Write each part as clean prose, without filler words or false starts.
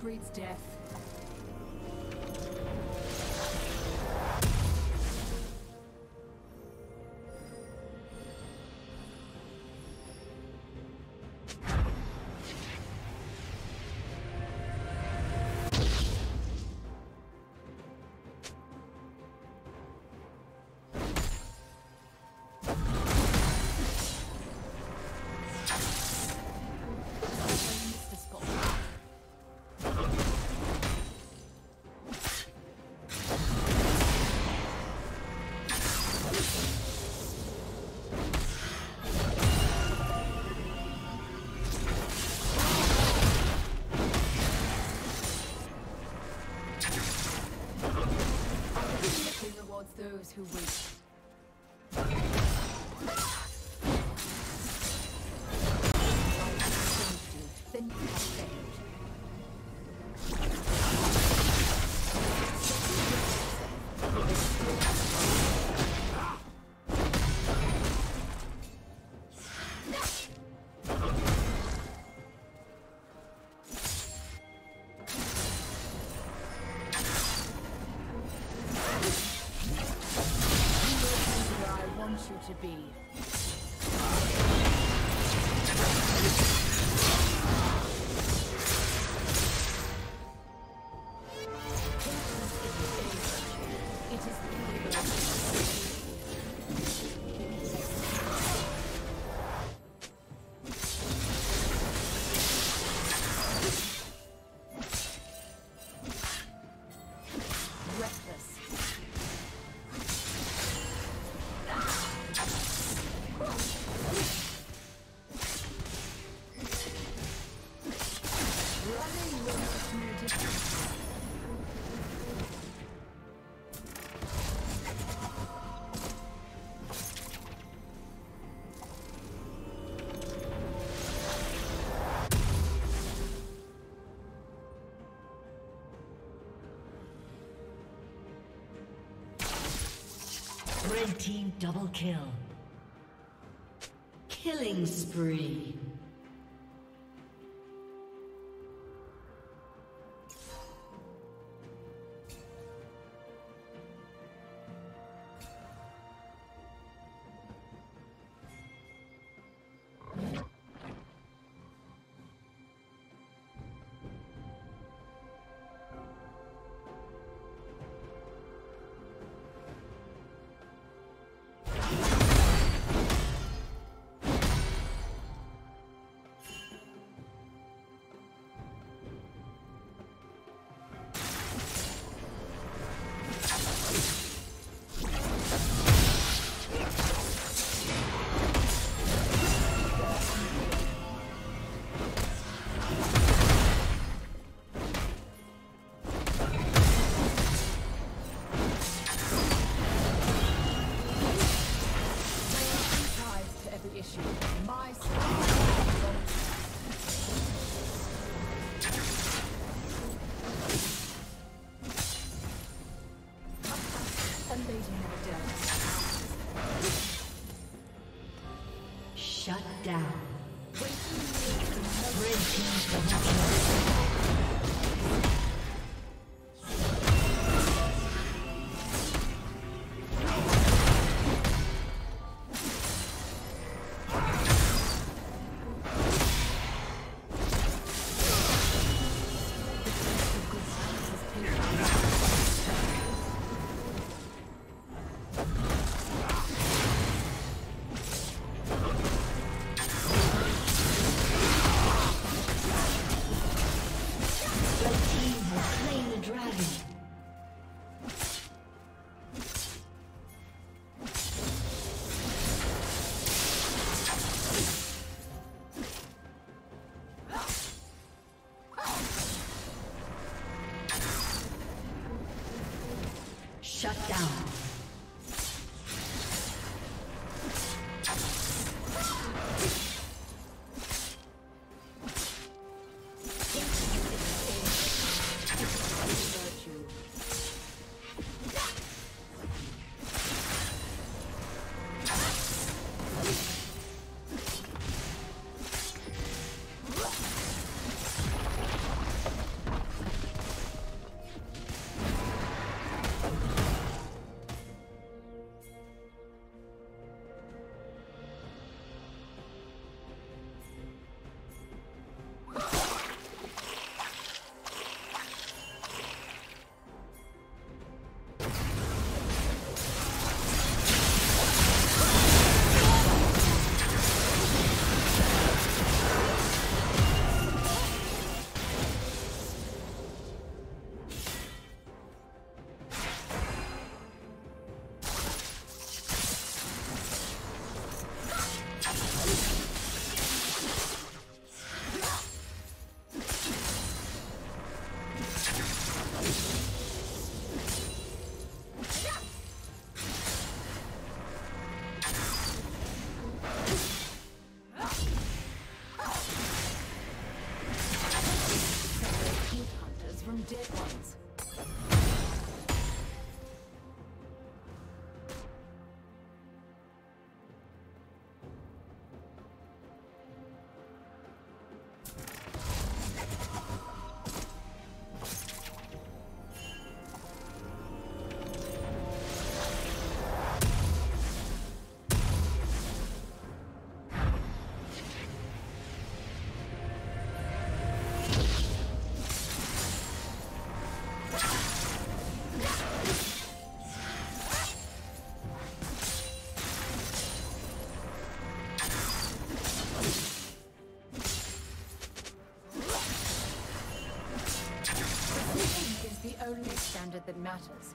breeds death. Those who wait. To be. Red team double kill. Killing spree. Shut down. Red team double kill. Shut down. that matters.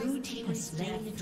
Blue team has slain the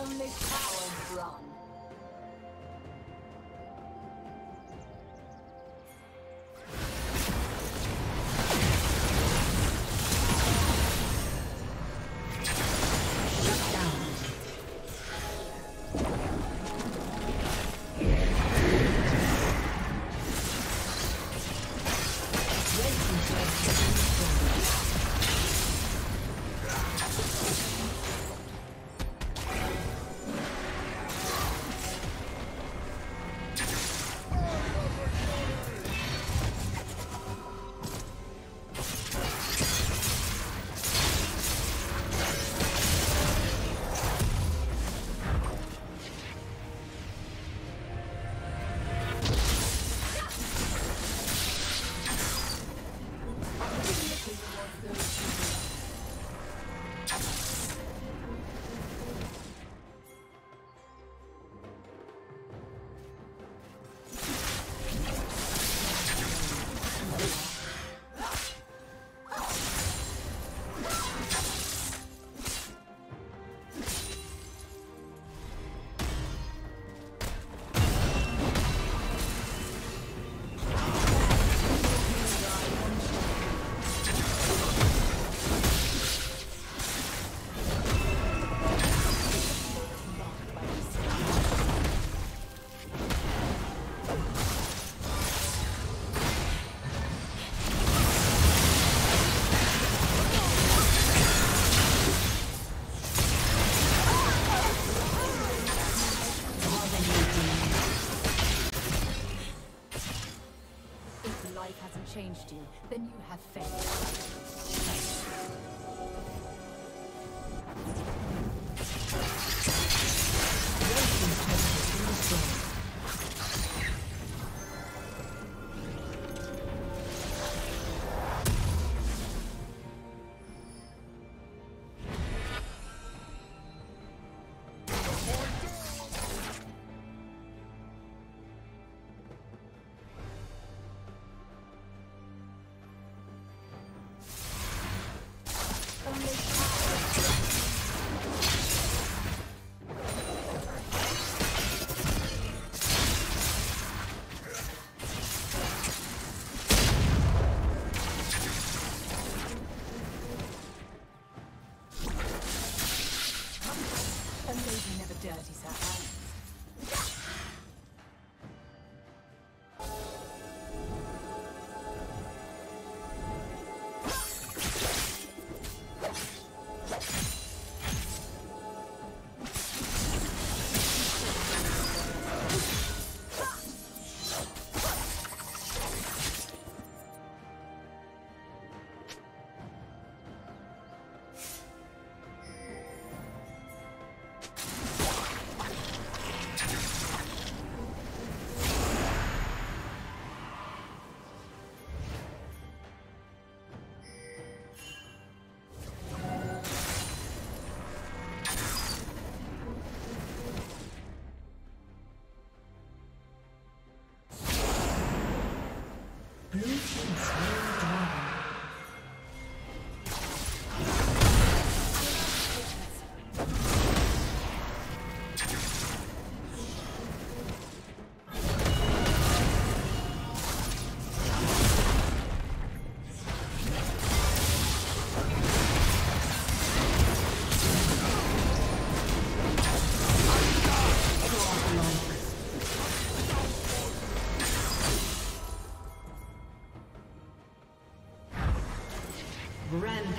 Only power run.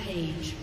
Page.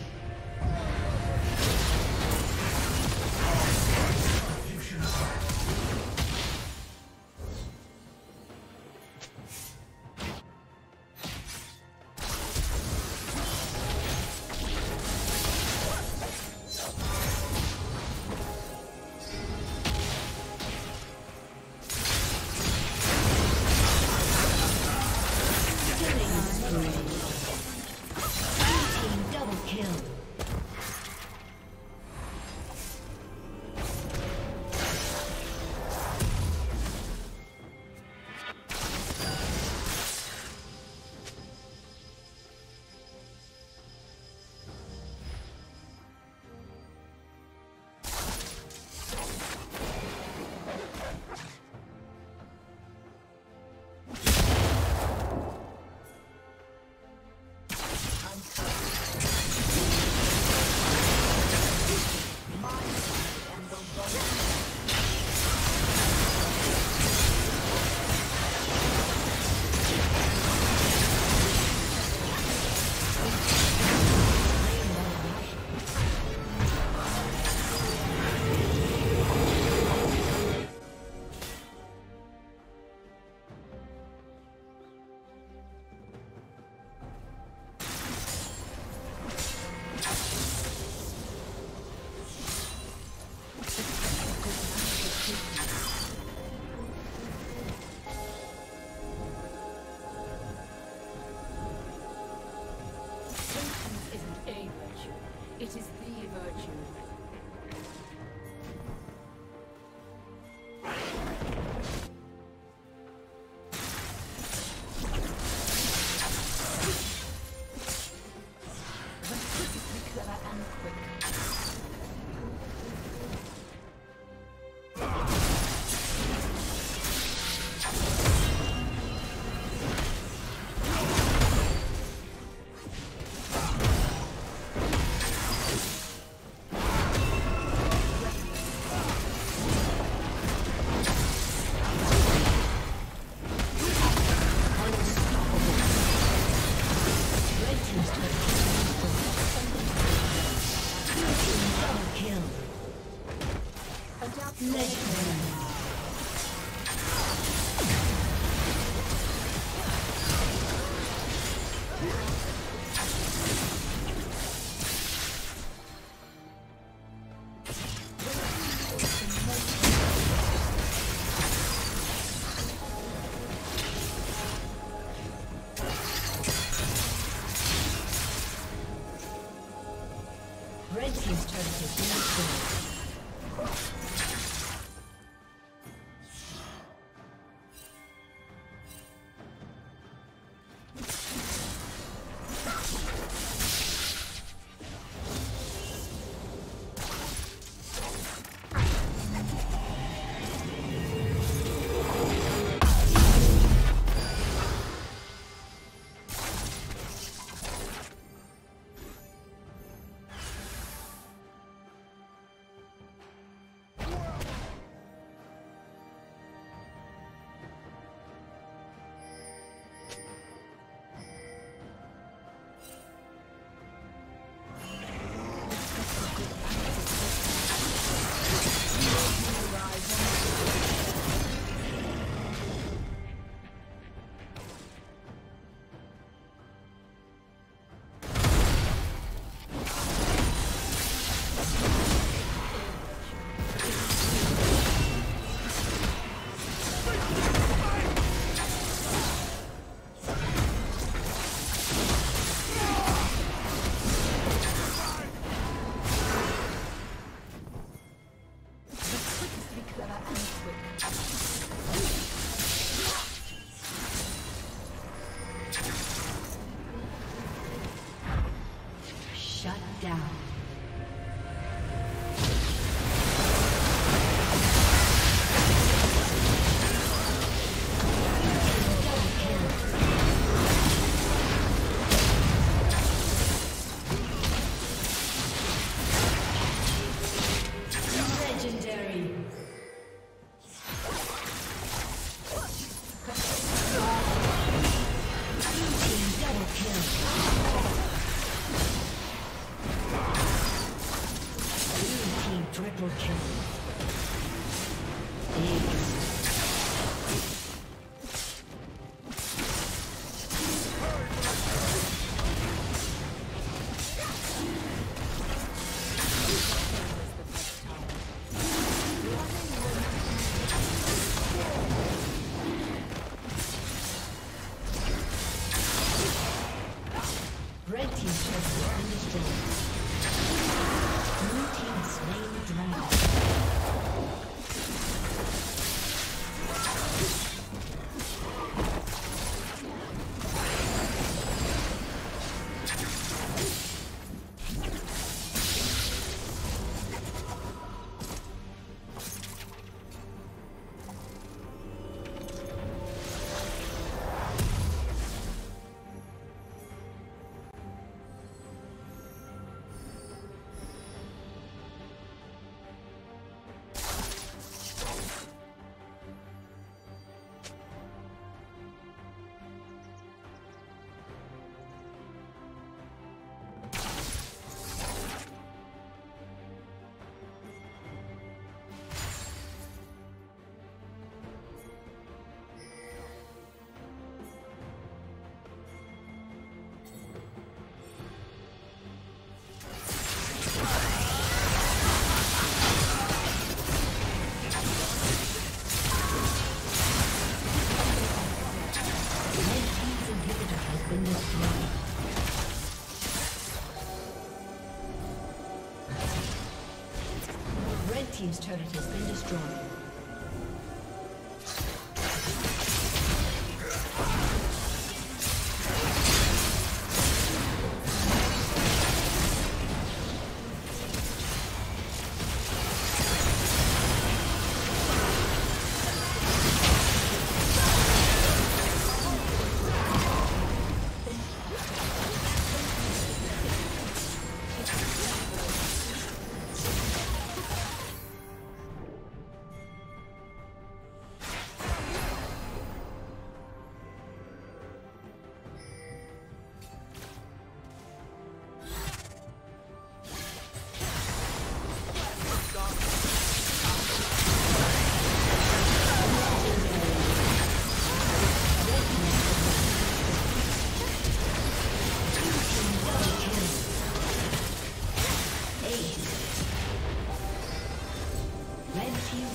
Legendary. Red team's turret has been destroyed. Team's turret has been destroyed.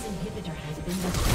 Inhibitor has been destroyed.